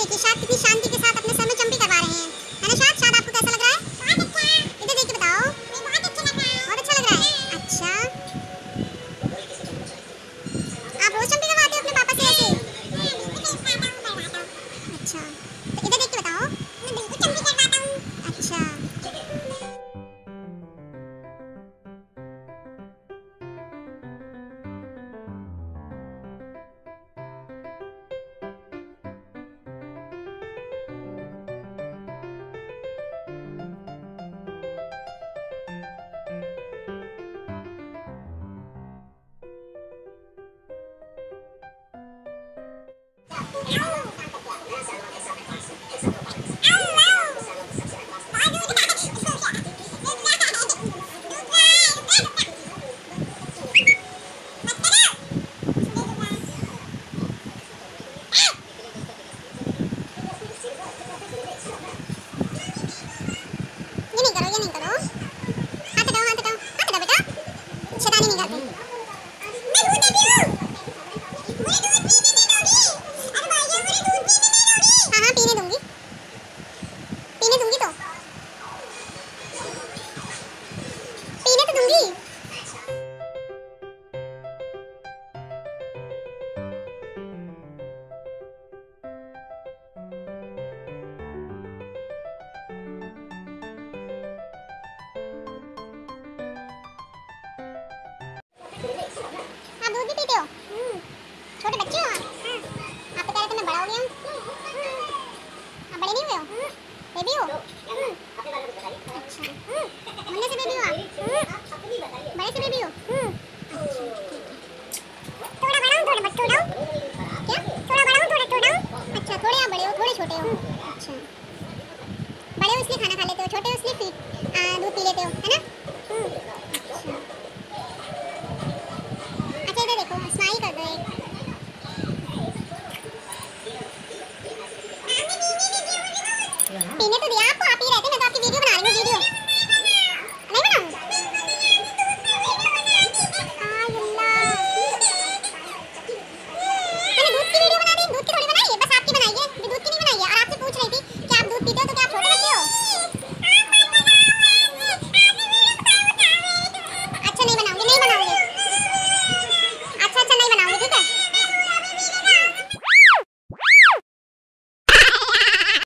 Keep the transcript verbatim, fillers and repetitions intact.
देखिए, शायद कितनी शांति के साथ अपने सर में चंपी करवा रहे हैं, है ना शायद? शायद आपको कैसा लग रहा है? बहुत अच्छा। इधर देख के बताओ। बहुत अच्छा लग रहा है। बहुत अच्छा लग रहा है। अच्छा, आप रोज चंपी करवाते हो अपने पापा से ऐसे? अच्छा, तो इधर देख के बताओ। मैं बिल्कुल चंपी करवाता हूं। अच्छा, नहीं करो, हाथ हटाओ, हाथ हटाओ, हाथ हटाओ बेटा, शैतानी नहीं करते।